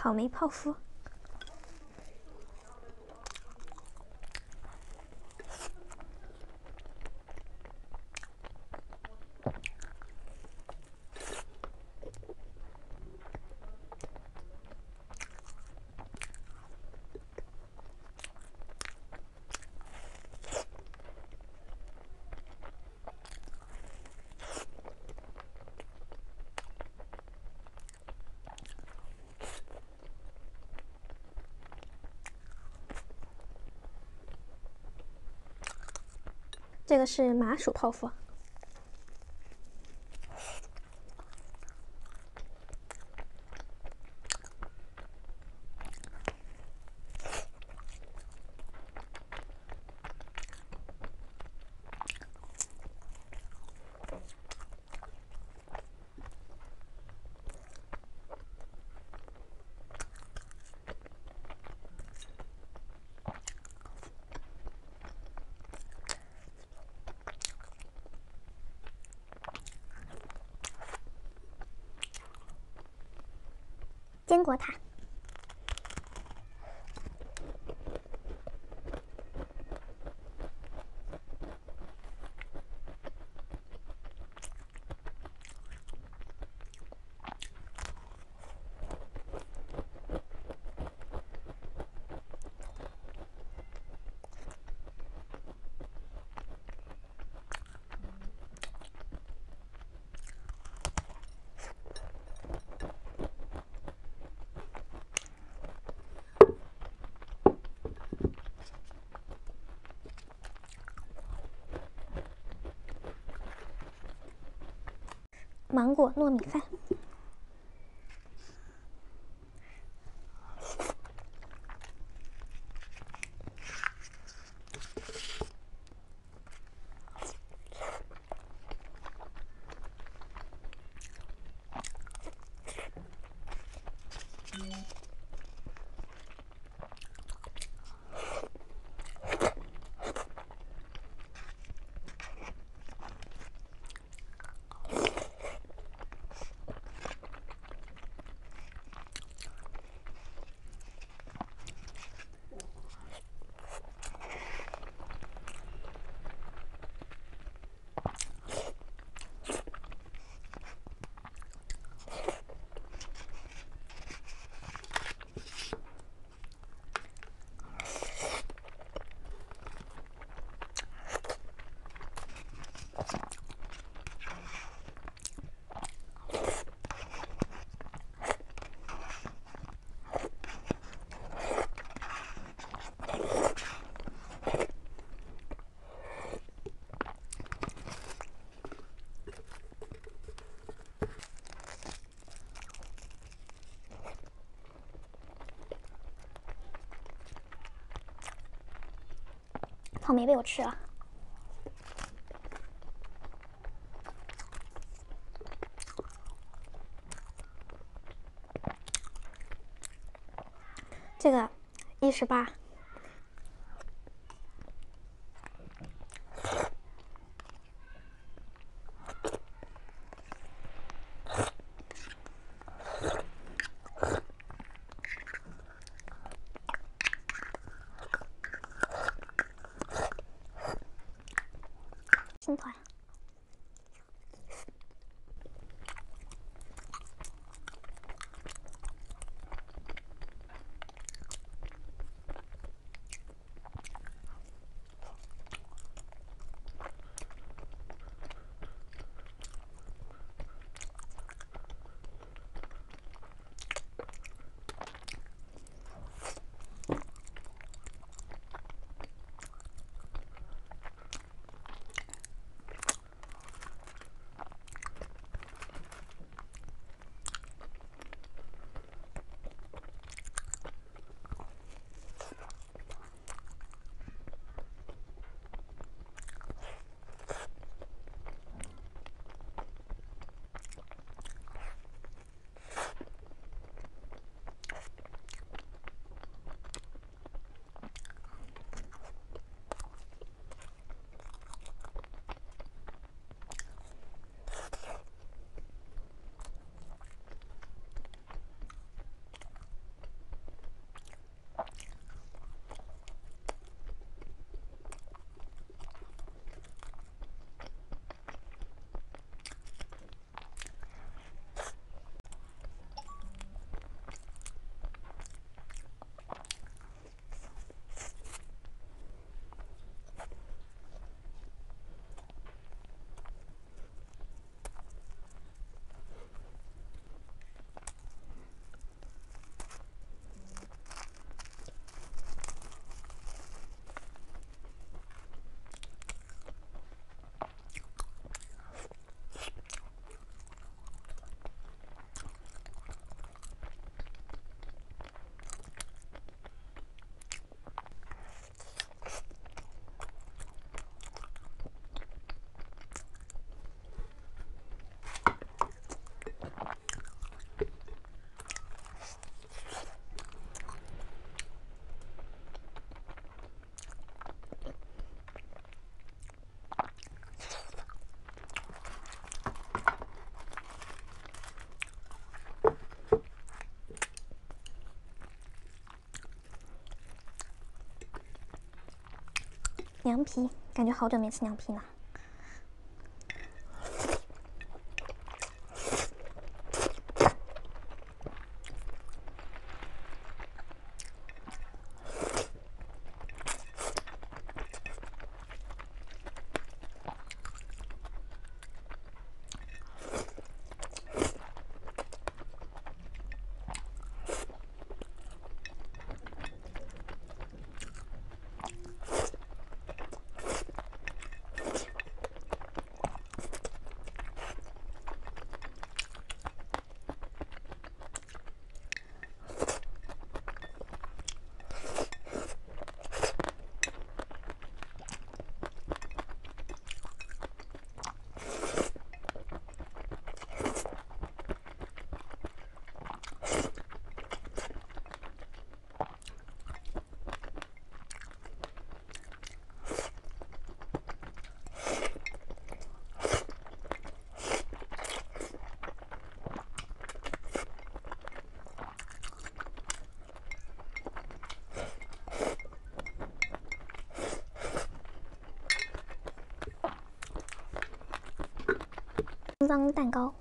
草莓泡芙。这个是麻薯泡芙。 坚果塔。 芒果糯米饭。 草莓被我吃了。 这个18。凉皮，感觉好久没吃凉皮了。蛋糕。